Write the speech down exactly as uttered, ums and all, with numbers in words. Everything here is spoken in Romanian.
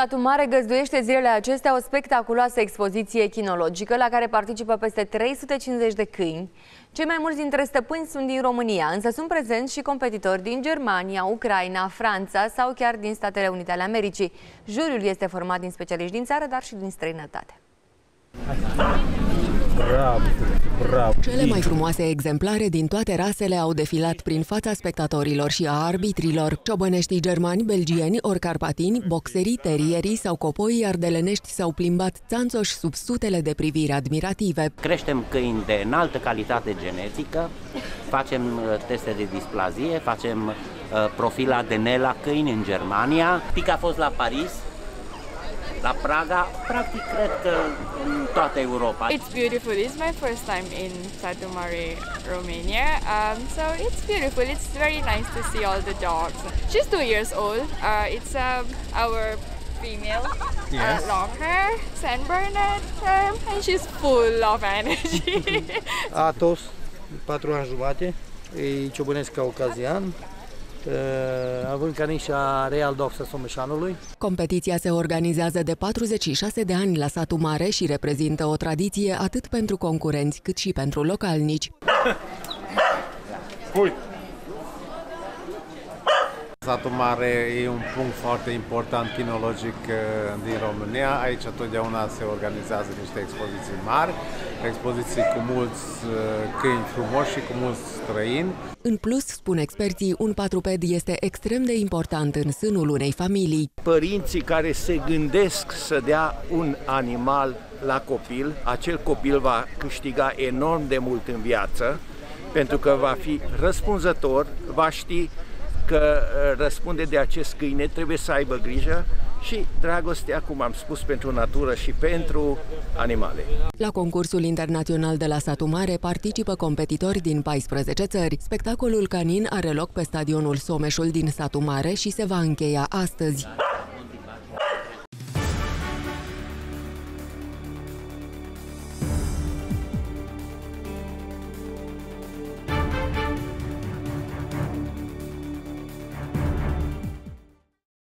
Satu Mare găzduiește zilele acestea o spectaculoasă expoziție echinologică la care participă peste trei sute cincizeci de câini. Cei mai mulți dintre stăpâni sunt din România, însă sunt prezenți și competitori din Germania, Ucraina, Franța sau chiar din Statele Unite ale Americii. Juriul este format din specialiști din țară, dar și din străinătate. Bravo, bravo. Cele mai frumoase exemplare din toate rasele au defilat prin fața spectatorilor și a arbitrilor. Ciobăneștii germani, belgieni, ori carpatini, boxerii, terierii sau copoii ardelenești s-au plimbat țanțoși sub sutele de priviri admirative. Creștem câini de înaltă calitate genetică, facem teste de displazie, facem uh, profil A D N la câini în Germania. Pica a fost la Paris, la Praga, practic cred că în toată Europa. It's beautiful. It's my first time in Satu Mare, Romania. Um, so it's beautiful. It's very nice to see all the dogs. She's two years old. Uh, it's um, our female, yes. uh, long hair, Saint Bernard, um, and she's full of energy. Atos, patru ani jumate, e ciobănesc caucazian. Având canișa Real Dox a Someșanului. Competiția se organizează de patruzeci și șase de ani la Satu Mare și reprezintă o tradiție atât pentru concurenți cât și pentru localnici. Pui. Satu Mare e un punct foarte important kinologic din România. Aici totdeauna se organizează niște expoziții mari, expoziții cu mulți câini frumoși și cu mulți străini. În plus, spun experții, un patruped este extrem de important în sânul unei familii. Părinții care se gândesc să dea un animal la copil, acel copil va câștiga enorm de mult în viață, pentru că va fi răspunzător, va ști că răspunde de acest câine, trebuie să aibă grijă și dragostea, cum am spus, pentru natură și pentru animale. La concursul internațional de la Satu Mare participă competitori din paisprezece țări. Spectacolul canin are loc pe stadionul Someșul din Satu Mare și se va încheia astăzi.